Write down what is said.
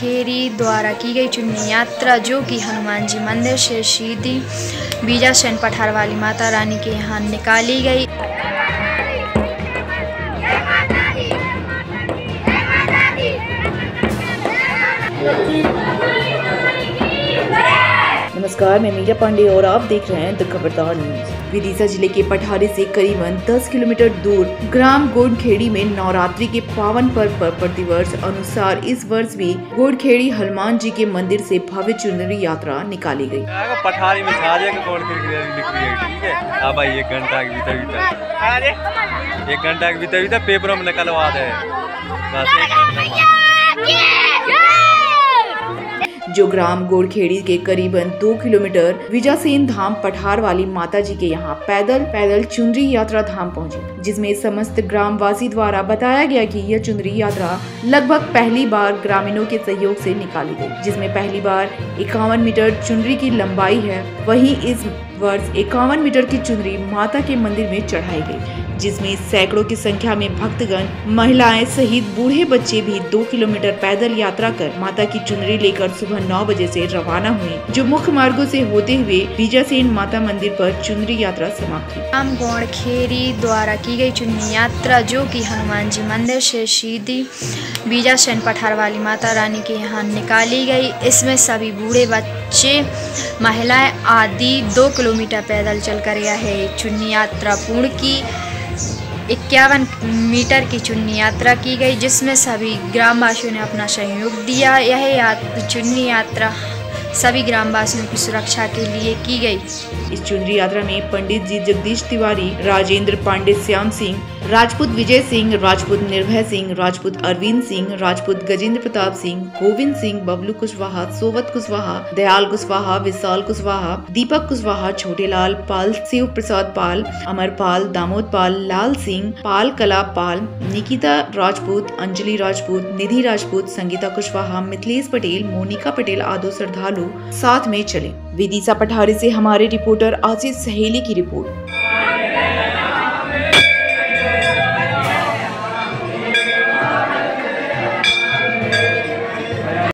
गोड़खेड़ी द्वारा की गई चुनरी यात्रा जो कि हनुमान जी मंदिर से सीधी बीजासेन पठार वाली माता रानी के यहाँ निकाली गई। नमस्कार, मैं मीरा पांडे और आप देख रहे हैं द खबरदार न्यूज। विदिशा जिले के पठारी से करीबन 10 किलोमीटर दूर ग्राम गोड़खेड़ी में नवरात्रि के पावन पर्व पर प्रतिवर्ष अनुसार इस वर्ष भी गोड़खेड़ी हनुमान जी के मंदिर से भव्य चुनरी यात्रा निकाली गई। पठारी में अब एक घंटा के भीतर पेपरों में निकलवा दे। जो ग्राम गोड़खेड़ी के करीबन 2 किलोमीटर विजा सेन धाम पठार वाली माता जी के यहाँ पैदल चुनरी यात्रा धाम पहुँची, जिसमें समस्त ग्रामवासी द्वारा बताया गया कि यह चुनरी यात्रा लगभग पहली बार ग्रामीणों के सहयोग से निकाली गई, जिसमें पहली बार 51 मीटर चुनरी की लंबाई है। वहीं इस वर्ष 51 मीटर की चुनरी माता के मंदिर में चढ़ाई गई, जिसमें सैकड़ों की संख्या में भक्तगण, महिलाएं सहित बूढ़े बच्चे भी 2 किलोमीटर पैदल यात्रा कर माता की चुनरी लेकर सुबह 9 बजे से रवाना हुए, जो मुख्य मार्गों से होते हुए बीजासेन माता मंदिर पर चुनरी यात्रा समाप्त हुई। ग्राम गोड़खेड़ी द्वारा की गई चुनरी यात्रा जो कि हनुमान जी मंदिर से सीधी बीजासेन पठार वाली माता रानी के यहाँ निकाली गई। इसमें सभी बूढ़े बच्चे, महिलाएं आदि 2 किलोमीटर पैदल चलकर यह चुनरी यात्रा पूर्ण की। 51 मीटर की चुनरी यात्रा की गई, जिसमें सभी ग्रामवासियों ने अपना सहयोग दिया। यह चुनरी यात्रा सभी ग्रामवासियों की सुरक्षा के लिए की गई। इस चुनरी यात्रा में पंडित जी जगदीश तिवारी, राजेंद्र पांडे, श्याम सिंह राजपूत, विजय सिंह राजपूत, निर्भय सिंह राजपूत, अरविंद सिंह राजपूत, गजेंद्र प्रताप सिंह, गोविंद सिंह, बबलू कुशवाहा, सोवत कुशवाहा, दयाल कुशवाहा, विशाल कुशवाहा, दीपक कुशवाहा, छोटे लाल पाल, शिव प्रसाद पाल, अमर पाल, दामोद पाल, लाल सिंह पाल, कला पाल, निकिता राजपूत, अंजलि राजपूत, निधि राजपूत, संगीता कुशवाहा, मिथिलेश पटेल, मोनिका पटेल आदि श्रद्धालु साथ में चले। विदिशा पठारी से हमारे रिपोर्टर आशीष सहेली की रिपोर्ट।